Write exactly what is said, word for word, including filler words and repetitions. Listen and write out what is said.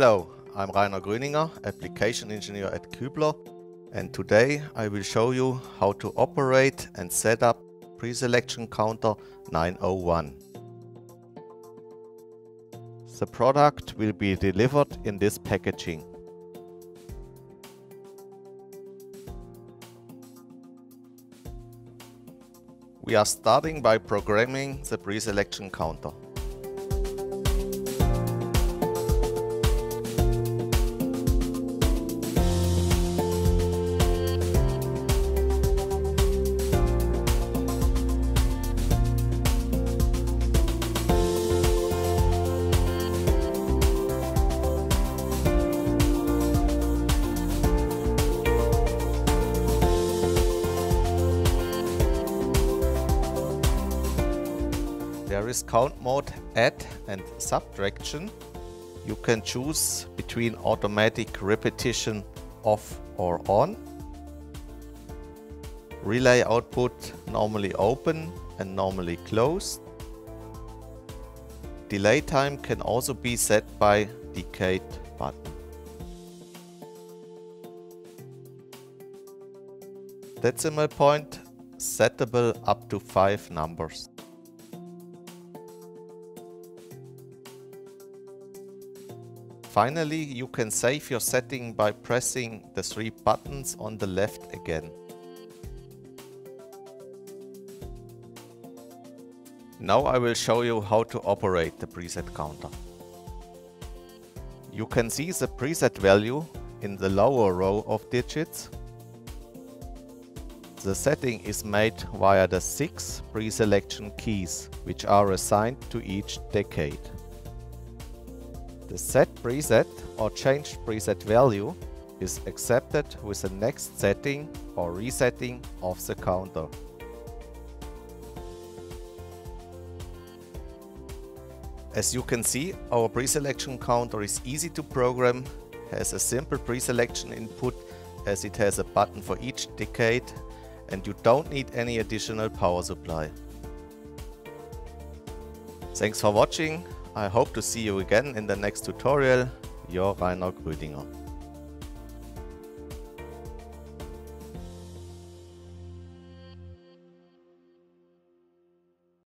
Hello, I'm Rainer Grüninger, Application Engineer at Kübler, and today I will show you how to operate and set up Preselection Counter nine oh one. The product will be delivered in this packaging. We are starting by programming the preselection counter. There is count mode, add and subtraction. You can choose between automatic repetition off or on. Relay output normally open and normally closed. Delay time can also be set by decayed button. Decimal point settable up to five numbers. Finally, you can save your setting by pressing the three buttons on the left again. Now I will show you how to operate the preset counter. You can see the preset value in the lower row of digits. The setting is made via the six preselection keys, which are assigned to each decade. The set preset or changed preset value is accepted with the next setting or resetting of the counter. As you can see, our preselection counter is easy to program, has a simple preselection input as it has a button for each decade, and you don't need any additional power supply. Thanks for watching. I hope to see you again in the next tutorial. Your Rainer Grüninger.